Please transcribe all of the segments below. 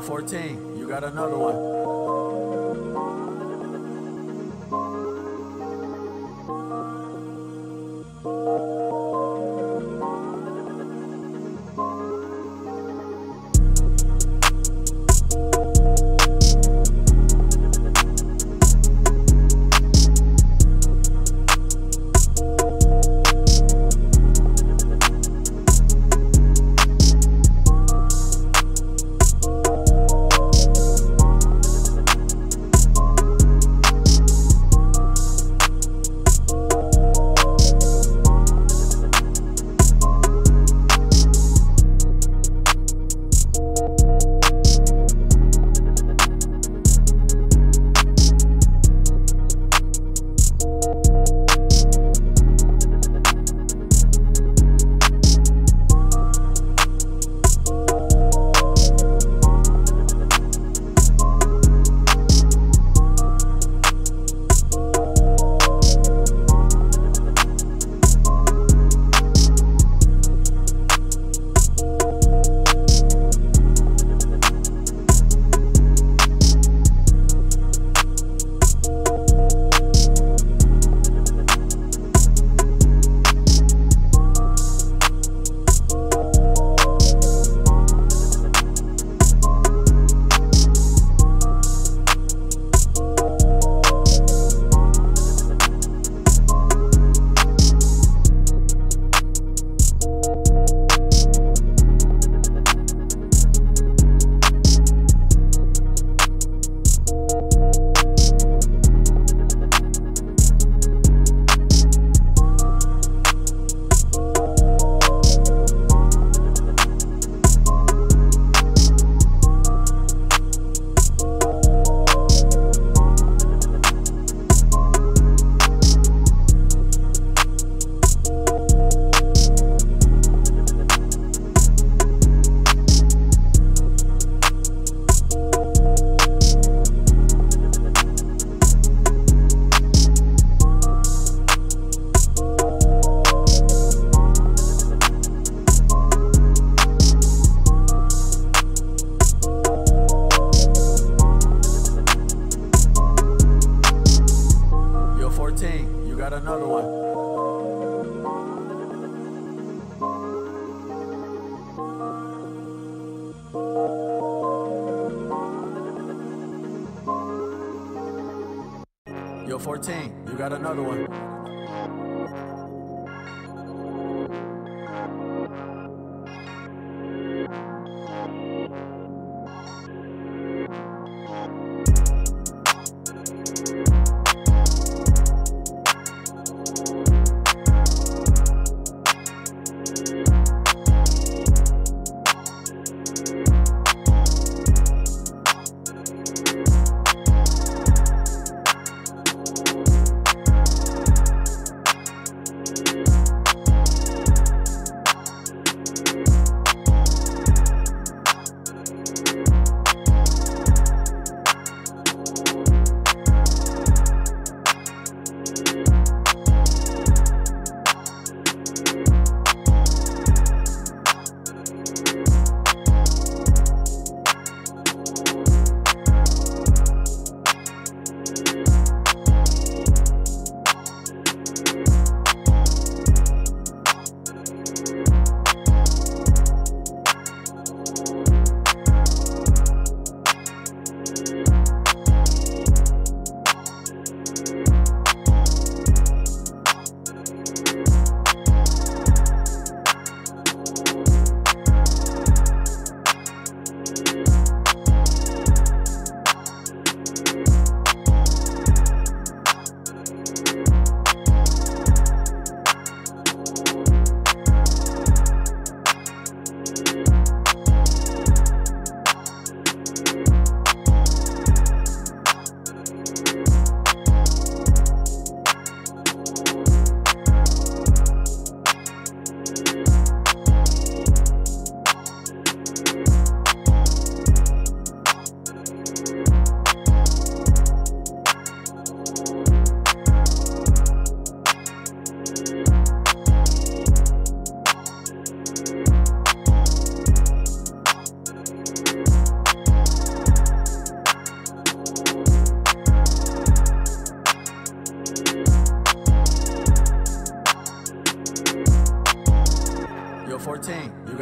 Yo, 14, you got another one. You got another one. Yo, 14, you got another one.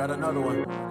got another one.